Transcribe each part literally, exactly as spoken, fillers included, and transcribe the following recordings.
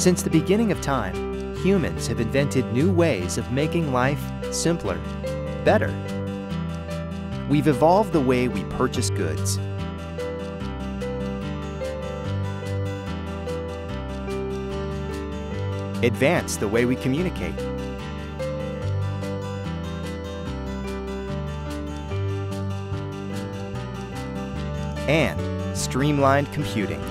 Since the beginning of time, humans have invented new ways of making life simpler, better. We've evolved the way we purchase goods. Advanced the way we communicate. And streamlined computing.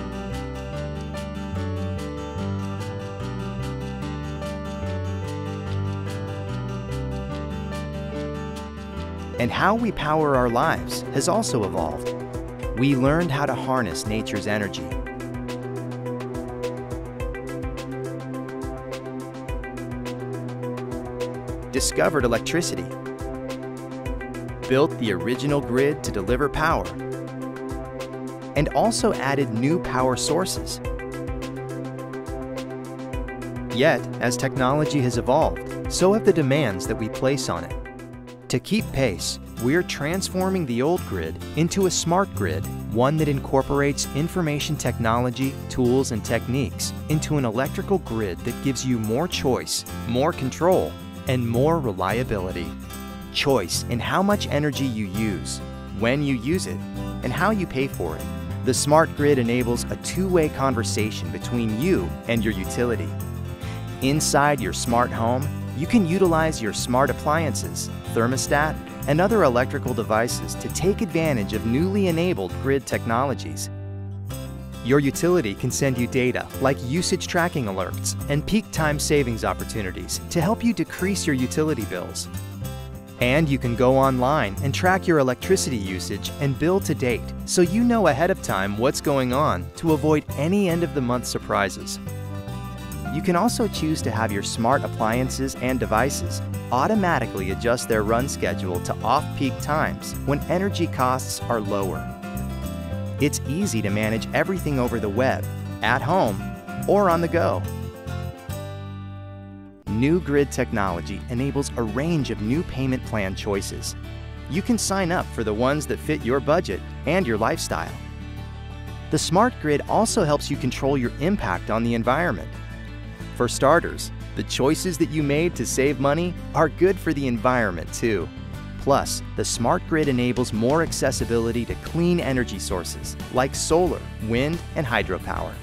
And how we power our lives has also evolved. We learned how to harness nature's energy. Discovered electricity. Built the original grid to deliver power. And also added new power sources. Yet, as technology has evolved, so have the demands that we place on it. To keep pace, we're transforming the old grid into a smart grid, one that incorporates information technology, tools, and techniques into an electrical grid that gives you more choice, more control, and more reliability. Choice in how much energy you use, when you use it, and how you pay for it. The smart grid enables a two-way conversation between you and your utility. Inside your smart home, you can utilize your smart appliances, thermostat, and other electrical devices to take advantage of newly enabled grid technologies. Your utility can send you data like usage tracking alerts and peak time savings opportunities to help you decrease your utility bills. And you can go online and track your electricity usage and bill to date, so you know ahead of time what's going on to avoid any end-of-the-month surprises. You can also choose to have your smart appliances and devices automatically adjust their run schedule to off-peak times when energy costs are lower. It's easy to manage everything over the web, at home, or on the go. New grid technology enables a range of new payment plan choices. You can sign up for the ones that fit your budget and your lifestyle. The smart grid also helps you control your impact on the environment. For starters, the choices that you made to save money are good for the environment too. Plus, the smart grid enables more accessibility to clean energy sources like solar, wind, and hydropower.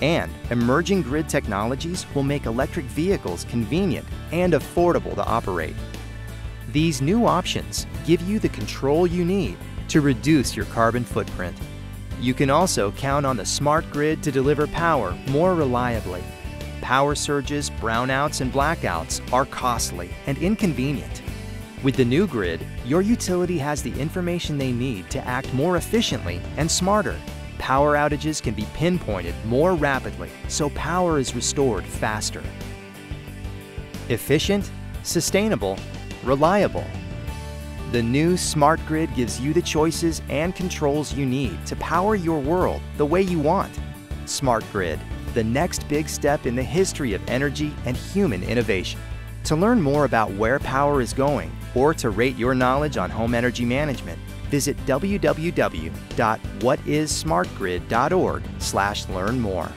And emerging grid technologies will make electric vehicles convenient and affordable to operate. These new options give you the control you need to reduce your carbon footprint. You can also count on the smart grid to deliver power more reliably. Power surges, brownouts, and blackouts are costly and inconvenient. With the new grid, your utility has the information they need to act more efficiently and smarter. Power outages can be pinpointed more rapidly, so power is restored faster. Efficient, sustainable, reliable. The new smart grid gives you the choices and controls you need to power your world the way you want. Smart grid, the next big step in the history of energy and human innovation. To learn more about where power is going or to rate your knowledge on home energy management, visit w w w dot what is smart grid dot org slash learn more.